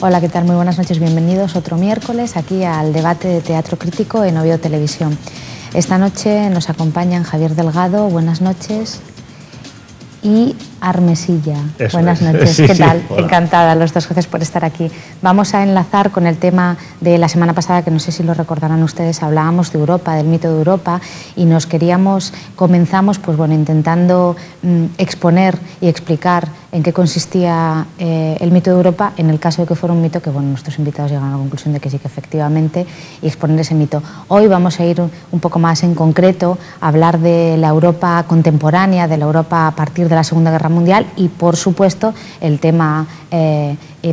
Hola, ¿qué tal? Muy buenas noches, bienvenidos otro miércoles aquí al debate de Teatro Crítico en Oviedo Televisión. Esta noche nos acompañan Javier Delgado, buenas noches, y Armesilla, eso buenas noches, sí, ¿qué tal? Sí, encantada los dos jueces por estar aquí. Vamos a enlazar con el tema de la semana pasada, que no sé si lo recordarán ustedes, hablábamos de Europa, del mito de Europa, y nos queríamos, comenzamos pues bueno, intentando exponer y explicar en qué consistía el mito de Europa, en el caso de que fuera un mito, que bueno, nuestros invitados llegan a la conclusión de que sí, que efectivamente, y exponer ese mito. Hoy vamos a ir un poco más en concreto, a hablar de la Europa contemporánea, de la Europa a partir de la Segunda Guerra Mundial y, por supuesto, el tema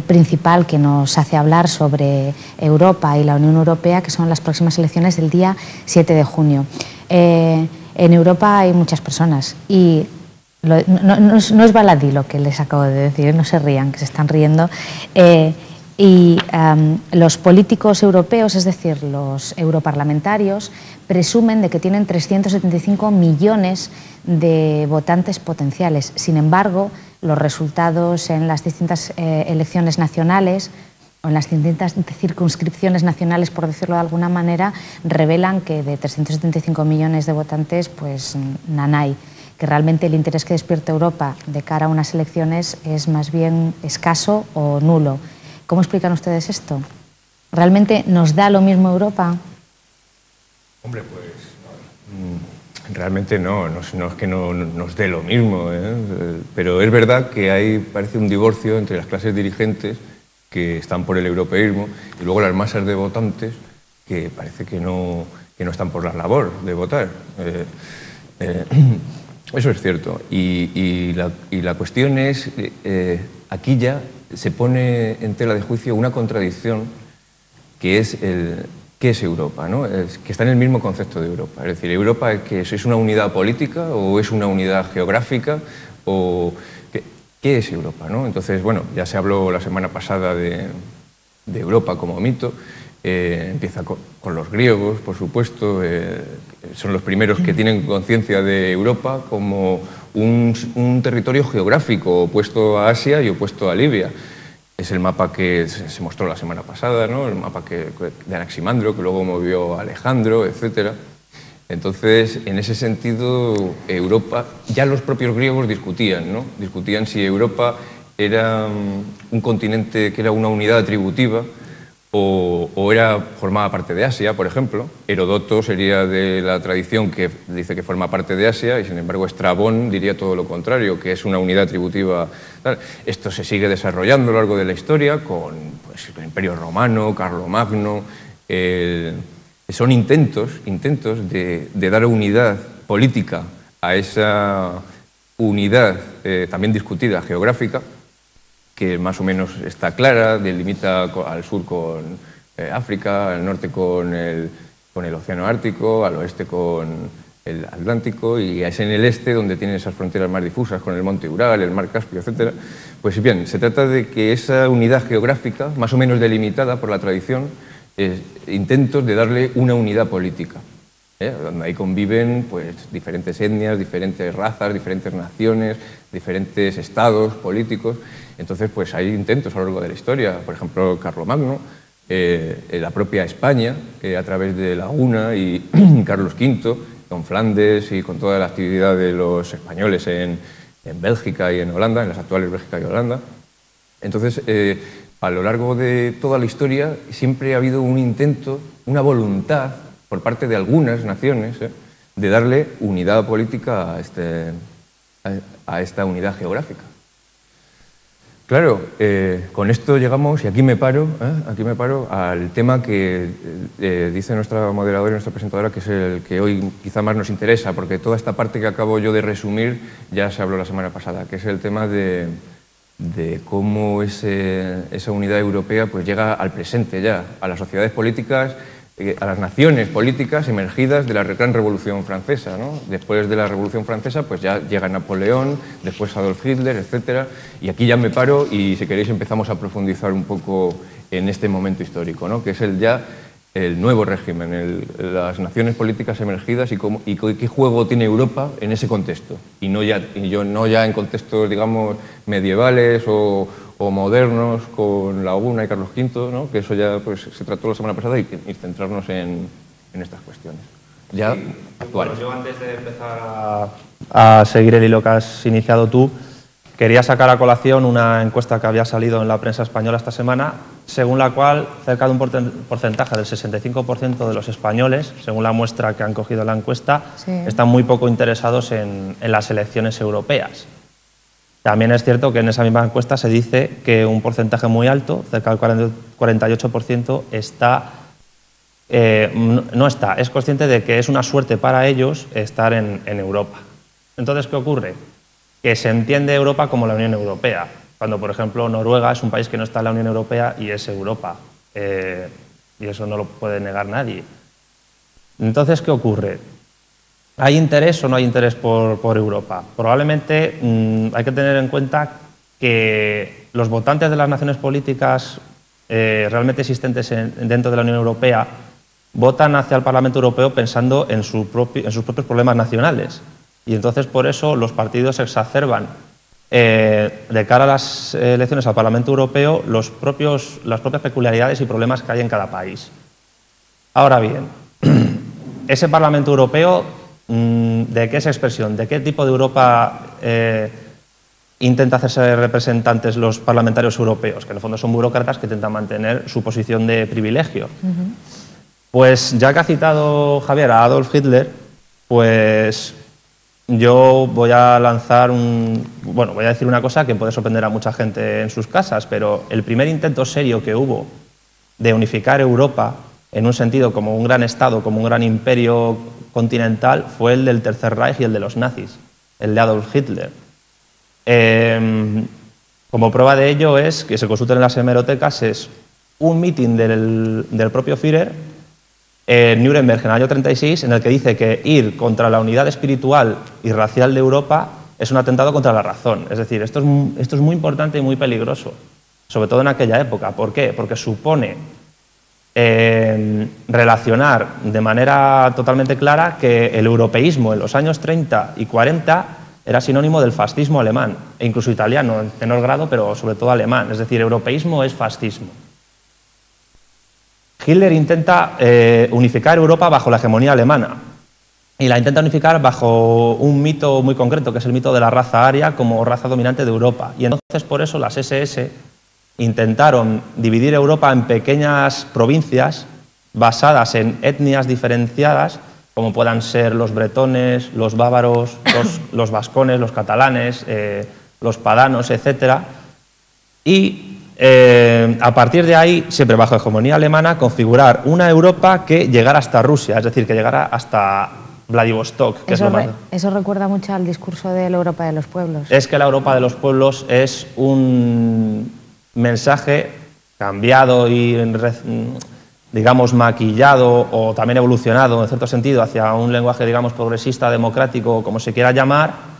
principal que nos hace hablar sobre Europa y la Unión Europea, que son las próximas elecciones del día 7 de junio. En Europa hay muchas personas y no es baladí lo que les acabo de decir, no se rían, que se están riendo. Los políticos europeos, es decir, los europarlamentarios, presumen de que tienen 375 millones de votantes potenciales. Sin embargo, los resultados en las distintas elecciones nacionales o en las distintas circunscripciones nacionales, por decirlo de alguna manera, revelan que de 375 millones de votantes, pues nanay, que realmente el interés que despierta Europa de cara a unas elecciones es más bien escaso o nulo. ¿Cómo explican ustedes esto? ¿Realmente nos da lo mismo Europa? Hombre, pues realmente no es que no nos dé lo mismo, ¿eh? Pero es verdad que hay, parece, un divorcio entre las clases dirigentes que están por el europeísmo y luego las masas de votantes que parece que no están por la labor de votar. Eso es cierto. Y la cuestión es, aquí ya se pone en tela de juicio una contradicción que es ¿qué es Europa? ¿No? Es que está en el mismo concepto de Europa. Es decir, ¿Europa es una unidad política o es una unidad geográfica? O ¿qué es Europa? ¿No? Entonces, bueno, ya se habló la semana pasada de Europa como mito. Empieza con los griegos, por supuesto. Son los primeros que tienen conciencia de Europa como un territorio geográfico opuesto a Asia y opuesto a Libia. Es el mapa que se mostró la semana pasada, ¿no? El mapa de Anaximandro, que luego movió a Alejandro, etc. Entonces, en ese sentido, Europa, ya los propios griegos discutían, ¿no? Discutían si Europa era un continente que era una unidad atributiva o formaba parte de Asia, por ejemplo. Herodoto sería de la tradición que dice que forma parte de Asia y, sin embargo, Estrabón diría todo lo contrario, que es una unidad atributiva. Esto se sigue desarrollando a lo largo de la historia con el Imperio Romano, Carlomagno. Son intentos de dar unidad política a esa unidad también discutida geográfica, que más o menos está clara, delimita al sur con África, al norte con el Océano Ártico, al oeste con el Atlántico, y es en el este donde tiene esas fronteras más difusas con el monte Ural, el mar Caspio, etc. Pues bien, se trata de que esa unidad geográfica, más o menos delimitada por la tradición, es intentos de darle una unidad política, ¿eh? Donde ahí conviven pues diferentes etnias, diferentes razas, diferentes naciones, diferentes estados políticos. Entonces, pues hay intentos a lo largo de la historia, por ejemplo, Carlomagno, la propia España, a través de la UNA y Carlos V, con Flandes y con toda la actividad de los españoles en Bélgica y en Holanda, en las actuales Bélgica y Holanda. Entonces, a lo largo de toda la historia siempre ha habido un intento, una voluntad por parte de algunas naciones de darle unidad política a esta unidad geográfica. Claro, con esto llegamos, y aquí me paro, al tema que dice nuestra moderadora y nuestra presentadora, que es el que hoy quizá más nos interesa, porque toda esta parte que acabo yo de resumir ya se habló la semana pasada, que es el tema de cómo esa unidad europea pues llega al presente ya, a las sociedades políticas, a las naciones políticas emergidas de la gran Revolución Francesa, ¿no? Después de la Revolución Francesa pues ya llega Napoleón, después Adolf Hitler, etc. Y aquí ya me paro y, si queréis, empezamos a profundizar un poco en este momento histórico, ¿no? Que es el nuevo régimen, las naciones políticas emergidas y qué juego tiene Europa en ese contexto. Y no ya en contextos, digamos, medievales o o modernos con la UNA y Carlos V, ¿no? Que eso ya pues, se trató la semana pasada y centrarnos en estas cuestiones. Ya sí, actuales. Bueno, yo antes de empezar a seguir el hilo que has iniciado tú, quería sacar a colación una encuesta que había salido en la prensa española esta semana, según la cual cerca de un porcentaje del 65% de los españoles, según la muestra que han cogido la encuesta, sí, están muy poco interesados en las elecciones europeas. También es cierto que en esa misma encuesta se dice que un porcentaje muy alto, cerca del 48%, está, es consciente de que es una suerte para ellos estar en Europa. Entonces, ¿qué ocurre? Que se entiende Europa como la Unión Europea, cuando por ejemplo Noruega es un país que no está en la Unión Europea y es Europa, y eso no lo puede negar nadie. Entonces, ¿qué ocurre? ¿Hay interés o no hay interés por Europa? Probablemente hay que tener en cuenta que los votantes de las naciones políticas realmente existentes dentro de la Unión Europea votan hacia el Parlamento Europeo pensando en sus propios problemas nacionales. Y entonces por eso los partidos exacerban de cara a las elecciones al Parlamento Europeo las propias peculiaridades y problemas que hay en cada país. Ahora bien, ese Parlamento Europeo, ¿de qué es expresión? ¿De qué tipo de Europa intenta hacerse representantes los parlamentarios europeos? Que en el fondo son burócratas que intentan mantener su posición de privilegio. Uh-huh. Pues ya que ha citado Javier a Adolf Hitler, pues yo voy a lanzar voy a decir una cosa que puede sorprender a mucha gente en sus casas, pero el primer intento serio que hubo de unificar Europa en un sentido como un gran Estado, como un gran imperio continental, fue el del Tercer Reich y el de los nazis, el de Adolf Hitler. Como prueba de ello es que se consulten en las hemerotecas, es un mitin del propio Führer en Nuremberg en el año 36, en el que dice que ir contra la unidad espiritual y racial de Europa es un atentado contra la razón. Es decir, esto es muy importante y muy peligroso, sobre todo en aquella época. ¿Por qué? Porque supone relacionar de manera totalmente clara que el europeísmo en los años 30 y 40 era sinónimo del fascismo alemán, e incluso italiano en menor grado, pero sobre todo alemán. Es decir, europeísmo es fascismo. Hitler intenta unificar Europa bajo la hegemonía alemana y la intenta unificar bajo un mito muy concreto, que es el mito de la raza aria como raza dominante de Europa. Y entonces por eso las SS intentaron dividir Europa en pequeñas provincias basadas en etnias diferenciadas, como puedan ser los bretones, los bávaros, los vascones, los catalanes, los padanos, etc. Y a partir de ahí, siempre bajo hegemonía alemana, configurar una Europa que llegara hasta Rusia, es decir, que llegara hasta Vladivostok. Que eso recuerda mucho al discurso de la Europa de los pueblos. Es que la Europa de los pueblos es un mensaje cambiado y, digamos, maquillado o también evolucionado, en cierto sentido, hacia un lenguaje, digamos, progresista, democrático, como se quiera llamar,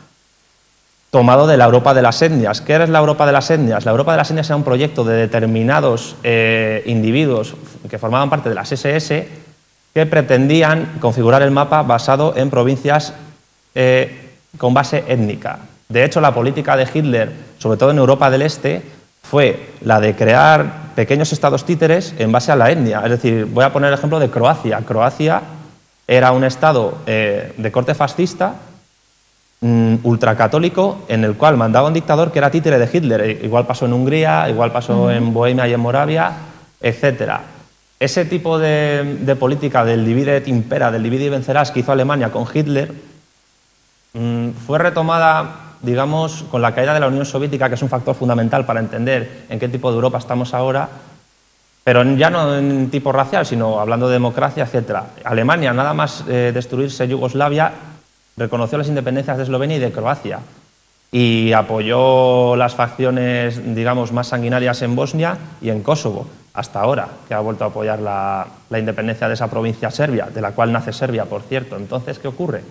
tomado de la Europa de las etnias. ¿Qué es la Europa de las etnias? La Europa de las etnias era un proyecto de determinados individuos que formaban parte de las SS que pretendían configurar el mapa basado en provincias con base étnica. De hecho, la política de Hitler, sobre todo en Europa del Este, fue la de crear pequeños estados títeres en base a la etnia. Es decir, voy a poner el ejemplo de Croacia. Croacia era un estado de corte fascista, ultracatólico, en el cual mandaba un dictador que era títere de Hitler. Igual pasó en Hungría, igual pasó en Bohemia y en Moravia, etcétera. Ese tipo de política del divide et impera, del divide y vencerás, que hizo Alemania con Hitler, fue retomada, digamos, con la caída de la Unión Soviética, que es un factor fundamental para entender en qué tipo de Europa estamos ahora, pero ya no en tipo racial, sino hablando de democracia, etcétera. Alemania, nada más destruirse Yugoslavia, reconoció las independencias de Eslovenia y de Croacia y apoyó las facciones, digamos, más sanguinarias en Bosnia y en Kosovo, hasta ahora, que ha vuelto a apoyar la independencia de esa provincia serbia, de la cual nace Serbia, por cierto. Entonces, ¿qué ocurre?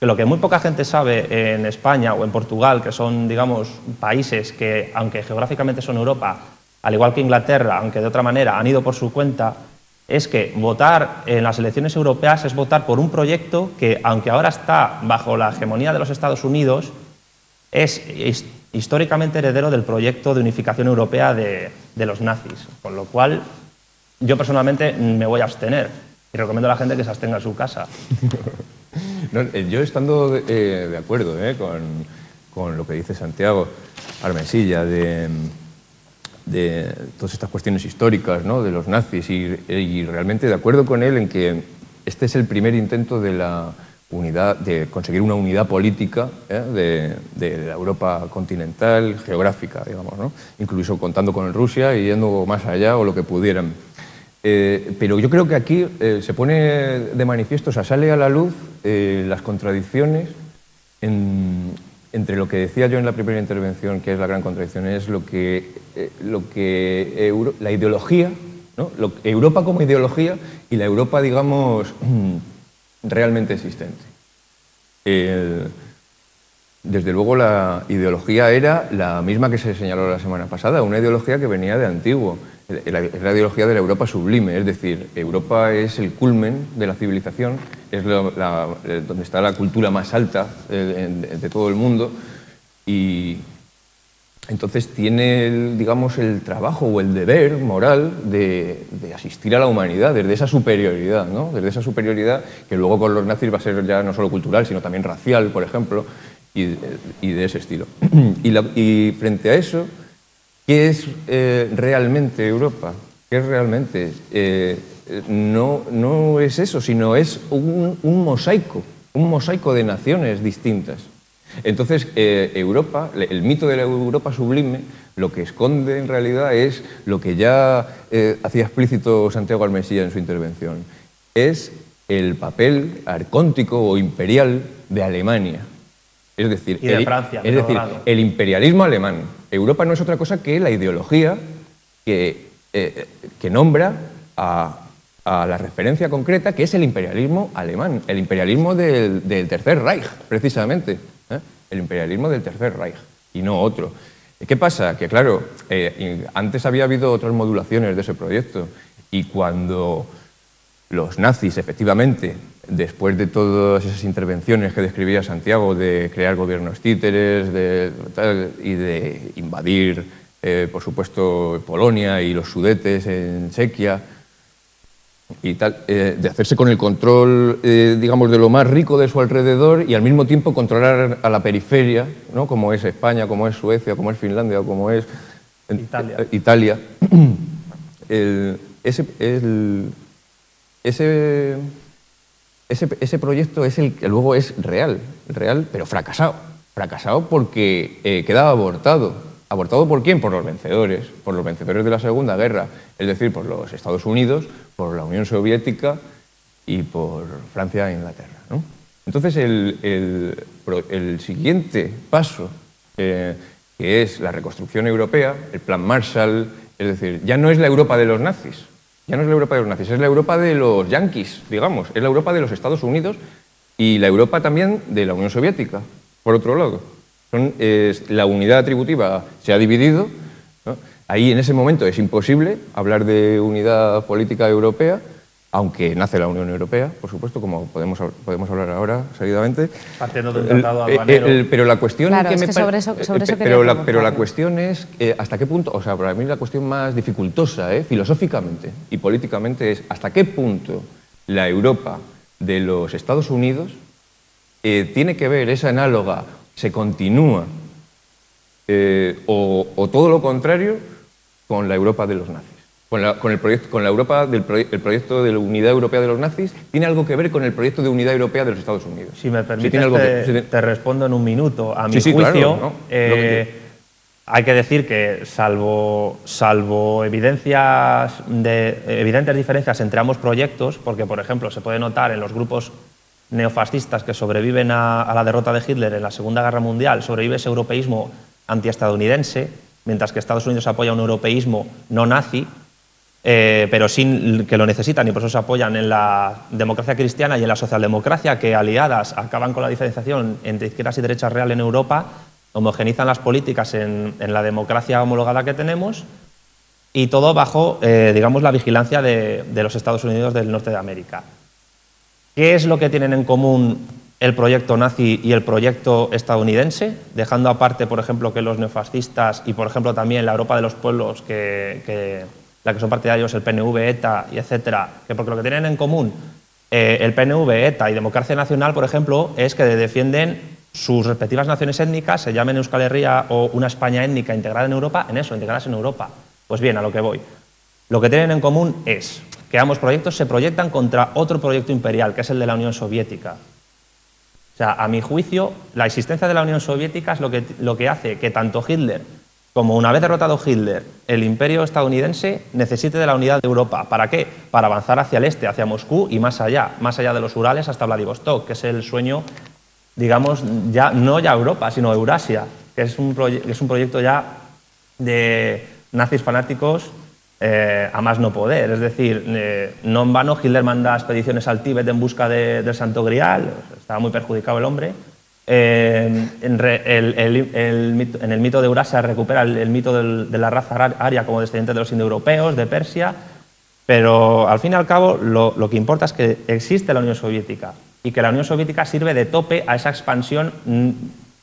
Que lo que muy poca gente sabe en España o en Portugal, que son, digamos, países que, aunque geográficamente son Europa, al igual que Inglaterra, aunque de otra manera, han ido por su cuenta, es que votar en las elecciones europeas es votar por un proyecto que, aunque ahora está bajo la hegemonía de los Estados Unidos, es históricamente heredero del proyecto de unificación europea de los nazis, con lo cual yo personalmente me voy a abstener y recomiendo a la gente que se abstenga en su casa. No, yo estando de acuerdo con lo que dice Santiago Armesilla de todas estas cuestiones históricas, ¿no?, de los nazis, y realmente de acuerdo con él en que este es el primer intento de la unidad, de conseguir una unidad política de la Europa continental, geográfica, digamos, ¿no?, incluso contando con Rusia y yendo más allá o lo que pudieran. Pero yo creo que aquí se pone de manifiesto, o sea, sale a la luz las contradicciones entre lo que decía yo en la primera intervención, que es la gran contradicción, es la ideología, ¿no?, Europa como ideología y la Europa, digamos, realmente existente. Desde luego la ideología era la misma que se señaló la semana pasada, una ideología que venía de antiguo, es la ideología de la Europa sublime, es decir, Europa es el culmen de la civilización, es donde está la cultura más alta de todo el mundo, y entonces tiene, digamos, el trabajo o el deber moral de asistir a la humanidad desde esa superioridad, ¿no?, desde esa superioridad que luego con los nazis va a ser ya no solo cultural, sino también racial, por ejemplo, y de ese estilo. Y frente a eso, ¿qué es realmente Europa? ¿Qué es realmente? No es eso, sino es un mosaico de naciones distintas. Entonces, Europa, el mito de la Europa sublime, lo que esconde en realidad es lo que ya hacía explícito Santiago Armesilla en su intervención. Es el papel arcóntico o imperial de Alemania. Es decir, y de Francia, es decir, el imperialismo alemán. Europa no es otra cosa que la ideología que nombra a la referencia concreta, que es el imperialismo alemán, el imperialismo del Tercer Reich, precisamente. El imperialismo del Tercer Reich y no otro. ¿Qué pasa? Que claro, antes había habido otras modulaciones de ese proyecto y cuando los nazis efectivamente, después de todas esas intervenciones que describía Santiago de crear gobiernos títeres y de invadir, por supuesto, Polonia y los Sudetes en Chequia, y tal, de hacerse con el control, digamos, de lo más rico de su alrededor y al mismo tiempo controlar a la periferia, ¿no?, como es España, como es Suecia, como es Finlandia, como es Italia. Italia. Ese proyecto es el que luego es real, pero fracasado. Fracasado porque queda abortado. ¿Abortado por quién? Por los vencedores de la Segunda Guerra, es decir, por los Estados Unidos, por la Unión Soviética y por Francia e Inglaterra, ¿no? Entonces, el siguiente paso, que es la reconstrucción europea, el plan Marshall, es decir, ya no es la Europa de los nazis, ya no es la Europa de los nazis, es la Europa de los yanquis, digamos, es la Europa de los Estados Unidos y la Europa también de la Unión Soviética, por otro lado. La unidad atributiva se ha dividido, ¿no? Ahí en ese momento es imposible hablar de unidad política europea, aunque nace la Unión Europea, por supuesto, como podemos hablar ahora, seguidamente. Partiendo del tratado aduanero. Pero la cuestión es hasta qué punto, o sea, para mí la cuestión más dificultosa, filosóficamente y políticamente, es hasta qué punto la Europa de los Estados Unidos tiene que ver esa análoga, se continúa o todo lo contrario con la Europa de los nazis. El proyecto de la unidad europea de los nazis tiene algo que ver con el proyecto de unidad europea de los Estados Unidos. Si me permites, te respondo en un minuto. A mi juicio, claro, ¿no? Hay que decir que salvo evidentes diferencias entre ambos proyectos, porque por ejemplo se puede notar en los grupos neofascistas que sobreviven a la derrota de Hitler en la Segunda Guerra Mundial, sobrevive ese europeísmo antiestadounidense, mientras que Estados Unidos apoya un europeísmo no nazi, pero sin que lo necesitan, y por eso se apoyan en la democracia cristiana y en la socialdemocracia, que aliadas acaban con la diferenciación entre izquierdas y derechas real en Europa, homogenizan las políticas en la democracia homologada que tenemos, y todo bajo, digamos, la vigilancia de los Estados Unidos del norte de América. ¿Qué es lo que tienen en común el proyecto nazi y el proyecto estadounidense, dejando aparte, por ejemplo, que los neofascistas y, por ejemplo, también la Europa de los pueblos, la que son partidarios, el PNV, ETA, y etcétera, que porque lo que tienen en común el PNV, ETA y Democracia Nacional, por ejemplo, es que defienden sus respectivas naciones étnicas, se llamen Euskal Herria o una España étnica integrada en Europa, en eso, integradas en Europa. Pues bien, a lo que voy. Lo que tienen en común es que ambos proyectos se proyectan contra otro proyecto imperial, que es el de la Unión Soviética. O sea, a mi juicio, la existencia de la Unión Soviética es lo que hace que tanto Hitler, como una vez derrotado Hitler, el imperio estadounidense necesite de la unidad de Europa. ¿Para qué? Para avanzar hacia el este, hacia Moscú y más allá de los Urales hasta Vladivostok, que es el sueño, digamos, ya no ya Europa, sino Eurasia, que es un proyecto ya de nazis fanáticos a más no poder. Es decir, no en vano Hitler manda expediciones al Tíbet en busca del Santo Grial, estaba muy perjudicado el hombre. En el mito de Eurasia recupera el mito de la raza aria como descendiente de los indoeuropeos, de Persia, pero al fin y al cabo lo que importa es que existe la Unión Soviética y que la Unión Soviética sirve de tope a esa expansión,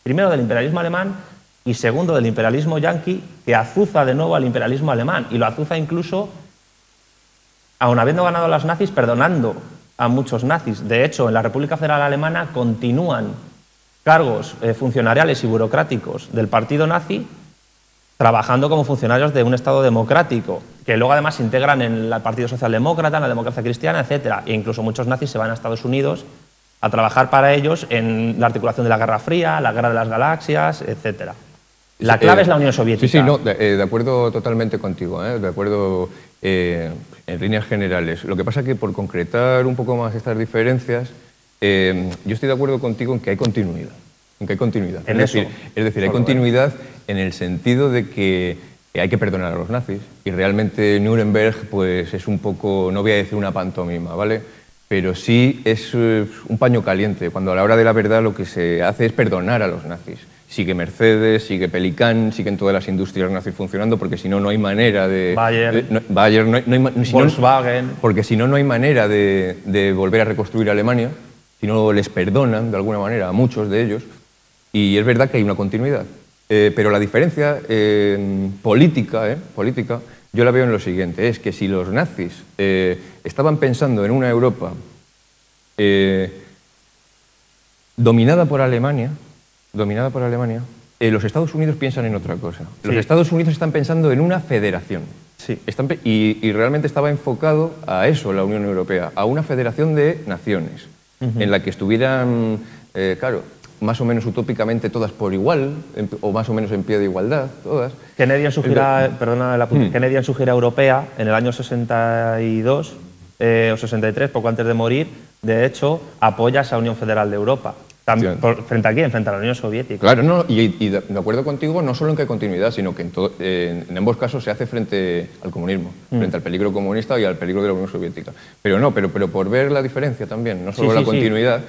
primero del imperialismo alemán y segundo del imperialismo yanqui, que azuza de nuevo al imperialismo alemán y lo azuza incluso, aun habiendo ganado a los nazis, perdonando a muchos nazis. De hecho, en la República Federal Alemana continúan cargos funcionariales y burocráticos del partido nazi trabajando como funcionarios de un Estado democrático, que luego además se integran en el Partido Socialdemócrata, en la democracia cristiana, etc. E incluso muchos nazis se van a Estados Unidos a trabajar para ellos en la articulación de la Guerra Fría, la Guerra de las Galaxias, etc. La clave es la Unión Soviética. Sí, sí, no, de acuerdo totalmente contigo, de acuerdo en líneas generales. Lo que pasa es que por concretar un poco más estas diferencias, yo estoy de acuerdo contigo en que hay continuidad. Es decir, hay continuidad en el sentido de que hay que perdonar a los nazis y realmente Nuremberg pues es un poco, no voy a decir una pantomima, ¿vale? Pero sí es un paño caliente, cuando a la hora de la verdad lo que se hace es perdonar a los nazis. Sigue Mercedes, sigue Pelican, siguen todas las industrias nazis funcionando, porque si no, no hay manera de... Volkswagen... Porque si no, no hay manera de volver a reconstruir Alemania, si no les perdonan, de alguna manera, a muchos de ellos, y es verdad que hay una continuidad. Pero la diferencia política, yo la veo en lo siguiente, es que si los nazis estaban pensando en una Europa dominada por Alemania, los Estados Unidos piensan en otra cosa. Sí. Los Estados Unidos están pensando en una federación. Sí. Y realmente estaba enfocado a eso la Unión Europea, a una federación de naciones, en la que estuvieran, claro, más o menos utópicamente todas por igual, o más o menos en pie de igualdad, todas. Kennedy en su gira, Kennedy en su gira europea, en el año 62 o 63, poco antes de morir, de hecho, apoya esa Unión Federal de Europa. También, ¿frente a quién? Frente a la Unión Soviética. Claro, no, y de acuerdo contigo, no solo en que hay continuidad, sino que en ambos casos se hace frente al comunismo, frente al peligro comunista y al peligro de la Unión Soviética. Pero no, pero por ver la diferencia también, no solo la continuidad,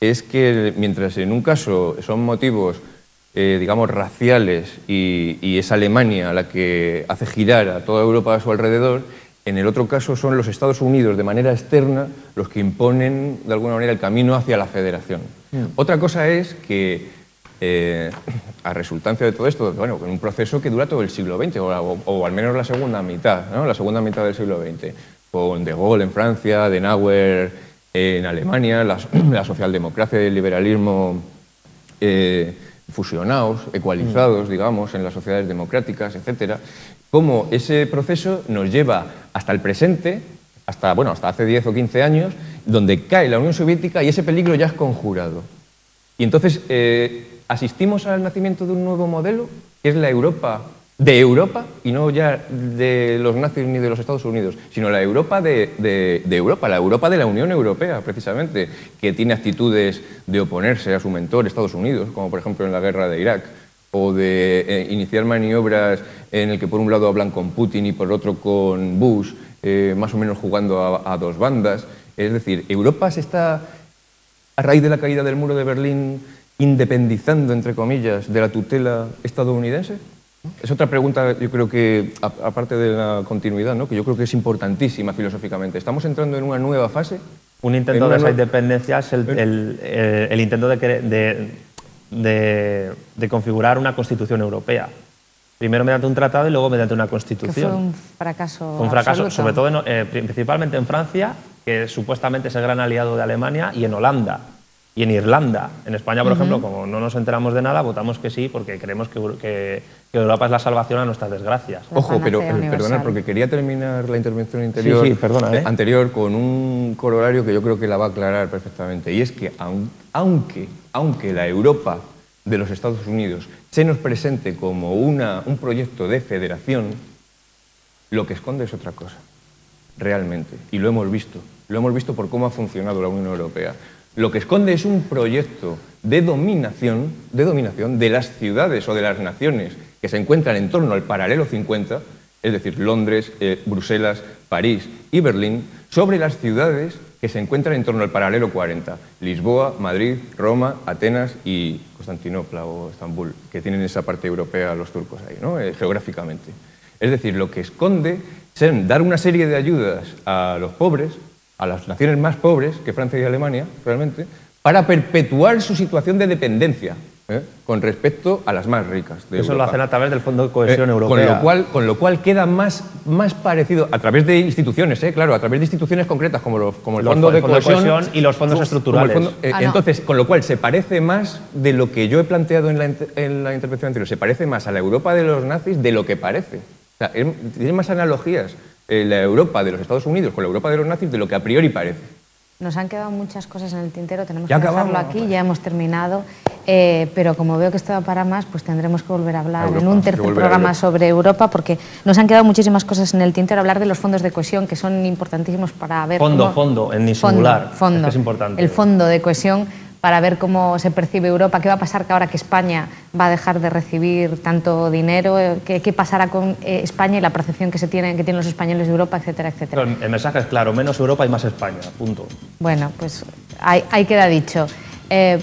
es que mientras en un caso son motivos, digamos, raciales y es Alemania la que hace girar a toda Europa a su alrededor, en el otro caso son los Estados Unidos de manera externa los que imponen de alguna manera el camino hacia la federación. Otra cosa es que, a resultancia de todo esto, bueno, un proceso que dura todo el siglo XX, o al menos la segunda mitad, ¿no? La segunda mitad del siglo XX, con De Gaulle en Francia, Adenauer en Alemania, la socialdemocracia y el liberalismo fusionados, ecualizados, digamos, en las sociedades democráticas, etcétera. Cómo ese proceso nos lleva hasta el presente, hasta hace 10 o 15 años, donde cae la Unión Soviética y ese peligro ya es conjurado. Y entonces asistimos al nacimiento de un nuevo modelo, que es la Europa de Europa, y no ya de los nazis ni de los Estados Unidos, sino la Europa de Europa, la Europa de la Unión Europea, precisamente, que tiene actitudes de oponerse a su mentor, Estados Unidos, como por ejemplo en la guerra de Irak, o de iniciar maniobras en el que por un lado hablan con Putin y por otro con Bush, más o menos jugando a dos bandas. Es decir, Europa se está, a raíz de la caída del muro de Berlín, independizando, entre comillas, de la tutela estadounidense. Es otra pregunta, yo creo que, aparte de la continuidad, ¿no?, que yo creo que es importantísima filosóficamente. ¿Estamos entrando en una nueva fase? Un intento de esa independencia es el intento de configurar una constitución europea. Primero mediante un tratado y luego mediante una constitución. Que fue un fracaso absoluto. Un fracaso, sobre todo principalmente en Francia, que supuestamente es el gran aliado de Alemania, y en Holanda, y en Irlanda. En España, por ejemplo, como no nos enteramos de nada, votamos que sí porque creemos que Europa es la salvación a nuestras desgracias. Ojo, pero perdona, porque quería terminar la intervención anterior, anterior con un corolario que yo creo que la va a aclarar perfectamente, y es que aunque la Europa de los Estados Unidos se nos presente como un proyecto de federación, lo que esconde es otra cosa, realmente, y lo hemos visto por cómo ha funcionado la Unión Europea. Lo que esconde es un proyecto de dominación de las ciudades o de las naciones que se encuentran en torno al paralelo 50, es decir, Londres, Bruselas, París y Berlín, sobre las ciudades que se encuentran en torno al paralelo 40, Lisboa, Madrid, Roma, Atenas y Constantinopla o Estambul, que tienen esa parte europea los turcos ahí, ¿no? Geográficamente. Es decir, lo que esconde es dar una serie de ayudas a los pobres, a las naciones más pobres que Francia y Alemania, realmente, para perpetuar su situación de dependencia con respecto a las más ricas de Europa. Eso lo hacen a través del Fondo de Cohesión Europea. Con lo cual queda más parecido, a través de instituciones, claro, a través de instituciones concretas como el Fondo de Cohesión y los fondos estructurales. Entonces, con lo cual se parece más de lo que yo he planteado en la intervención anterior, se parece más a la Europa de los nazis de lo que parece. O sea, tiene más analogías la Europa de los Estados Unidos con la Europa de los nazis de lo que a priori parece. Nos han quedado muchas cosas en el tintero, tenemos que dejarlo aquí, ya hemos terminado, pero como veo que esto va para más, pues tendremos que volver a hablar en un tercer programa sobre Europa, porque nos han quedado muchísimas cosas en el tintero, hablar de los fondos de cohesión, que son importantísimos para ver... Fondo, en singular, es que es importante. El fondo de cohesión para ver cómo se percibe Europa, qué va a pasar ahora que España va a dejar de recibir tanto dinero, qué pasará con España y la percepción que tienen los españoles de Europa, etcétera, etcétera. El mensaje es claro, menos Europa y más España, punto. Bueno, pues ahí queda dicho.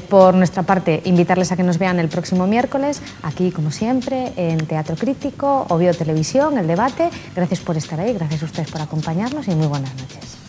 Por nuestra parte, invitarles a que nos vean el próximo miércoles, aquí como siempre, en Teatro Crítico, Oviedo Televisión, El Debate. Gracias por estar ahí, gracias a ustedes por acompañarnos y muy buenas noches.